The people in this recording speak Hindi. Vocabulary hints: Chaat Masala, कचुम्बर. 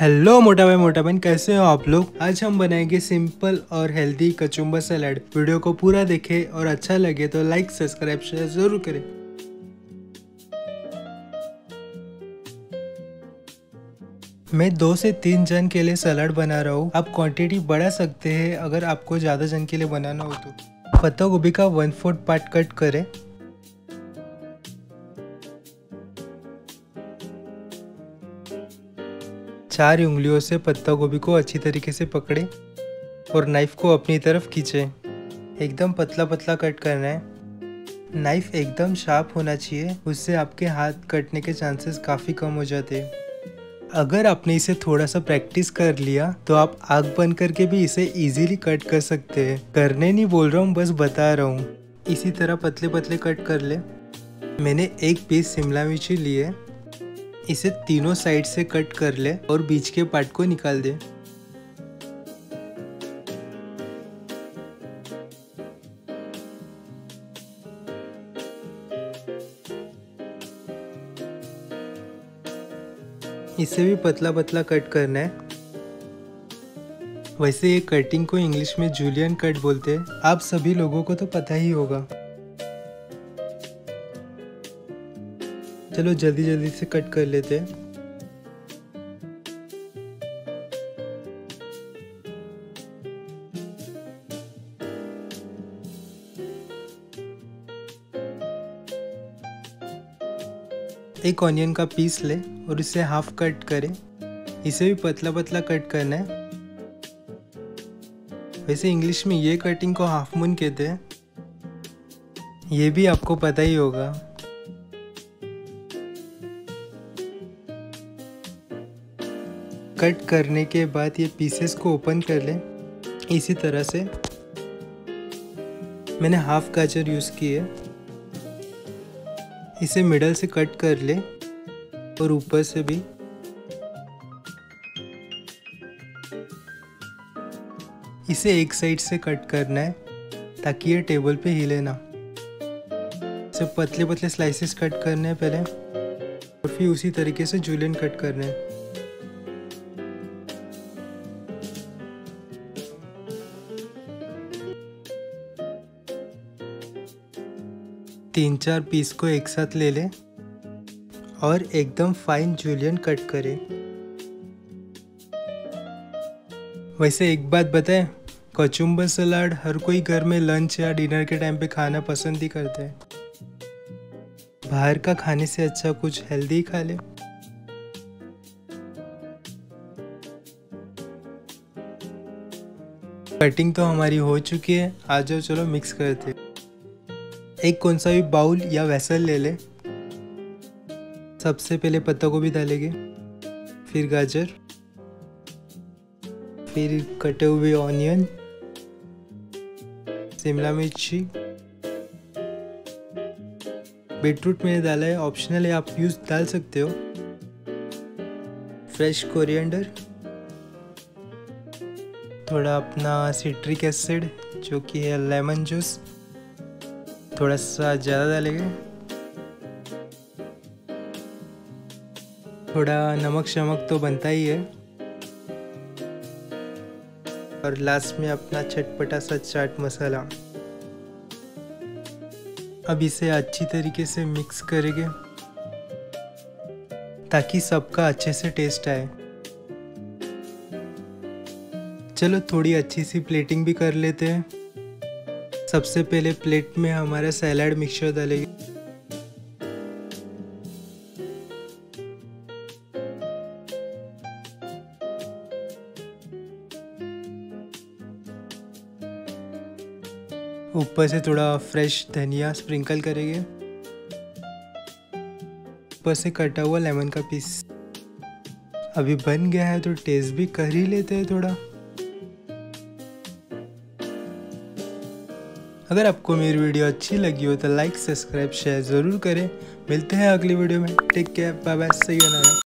हेलो मोटा भाई मोटा बहन, कैसे हो आप लोग। आज हम बनाएंगे सिंपल और हेल्दी कचुम्बर सलाद। वीडियो को पूरा देखें और अच्छा लगे तो लाइक सब्सक्राइब शेयर जरूर करें। मैं 2 से 3 जन के लिए सलाद बना रहा हूँ। आप क्वांटिटी बढ़ा सकते हैं अगर आपको ज़्यादा जन के लिए बनाना हो तो। पत्ता गोभी का 1/4 पार्ट कट करें। चार उंगलियों से पत्ता गोभी को अच्छी तरीके से पकड़े और नाइफ को अपनी तरफ खींचे। एकदम पतला पतला कट करना है। नाइफ एकदम शार्प होना चाहिए, उससे आपके हाथ कटने के चांसेस काफ़ी कम हो जाते हैं। अगर आपने इसे थोड़ा सा प्रैक्टिस कर लिया तो आप आग बंद करके भी इसे इजीली कट कर सकते हैं। करने नहीं बोल रहा हूँ, बस बता रहा हूँ। इसी तरह पतले पतले कट कर ले। मैंने एक पीस शिमला मिर्ची ली है, इसे तीनों साइड से कट कर ले और बीच के पार्ट को निकाल दे। इसे भी पतला पतला कट करना है। वैसे ये कटिंग को इंग्लिश में जूलियन कट बोलते हैं, आप सभी लोगों को तो पता ही होगा। चलो जल्दी जल्दी से कट कर लेते हैं। एक ऑनियन का पीस ले और इसे हाफ कट करें। इसे भी पतला पतला कट करना है। वैसे इंग्लिश में ये कटिंग को हाफ मून कहते हैं, ये भी आपको पता ही होगा। कट करने के बाद ये पीसेस को ओपन कर लें। इसी तरह से मैंने हाफ गाजर यूज़ की है। इसे मिडल से कट कर ले और ऊपर से भी। इसे एक साइड से कट करना है ताकि ये टेबल पे हिले ना। इसे पतले पतले स्लाइसेस कट करने हैं पहले और फिर उसी तरीके से जूलियन कट करने हैं। तीन चार पीस को एक साथ ले लें और एकदम फाइन जूलियन कट करें। वैसे एक बात बताएं, कचुम्बर सलाद हर कोई घर में लंच या डिनर के टाइम पे खाना पसंद ही करता है। बाहर का खाने से अच्छा कुछ हेल्दी खा लें। कटिंग तो हमारी हो चुकी है, आ जाओ चलो मिक्स करते हैं। एक कौन सा भी बाउल या वेसल ले ले। सबसे पहले पत्ता गोभी डालेंगे, फिर गाजर, फिर कटे हुए ऑनियन, शिमला मिर्ची, बीटरूट मैंने डाला है, ऑप्शनल है, आप यूज डाल सकते हो। फ्रेश कोरिएंडर, थोड़ा अपना सिट्रिक एसिड जो कि है लेमन जूस, थोड़ा सा ज़्यादा डालेंगे। थोड़ा नमक शमक तो बनता ही है। और लास्ट में अपना चटपटा सा चाट मसाला। अब इसे अच्छी तरीके से मिक्स करेंगे ताकि सबका अच्छे से टेस्ट आए। चलो थोड़ी अच्छी सी प्लेटिंग भी कर लेते हैं। सबसे पहले प्लेट में हमारा सैलाड मिक्सचर डालेंगे। ऊपर से थोड़ा फ्रेश धनिया स्प्रिंकल करेंगे। ऊपर से कटा हुआ लेमन का पीस। अभी बन गया है तो टेस्ट भी कर ही लेते हैं थोड़ा। अगर आपको मेरी वीडियो अच्छी लगी हो तो लाइक सब्सक्राइब शेयर ज़रूर करें। मिलते हैं अगली वीडियो में। टेक केयर, बाय बाय, सही होना।